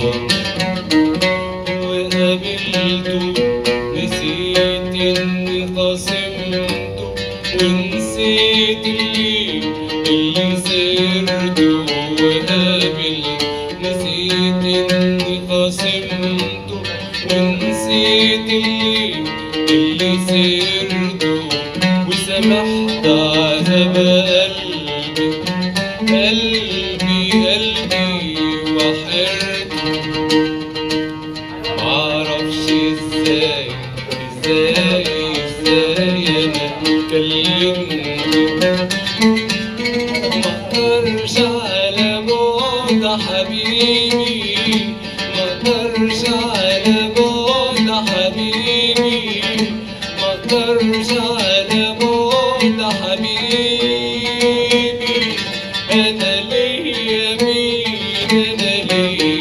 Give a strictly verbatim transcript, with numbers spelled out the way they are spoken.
وقابلته نسيت اني خصمته ونسيت اللي اللي سيرته وقابلته نسيت اني خصمته ونسيت اللي اللي سيرته وسمحت عذاب قلبي قلبي قلبي وحيرته معرفش ازاي ازاي ازاي انا كلمتك مقدرش على بعد حبيبي مقدرش على بعد حبيبي مقدرش على بعد حبيبي انا ليا مين انا ليا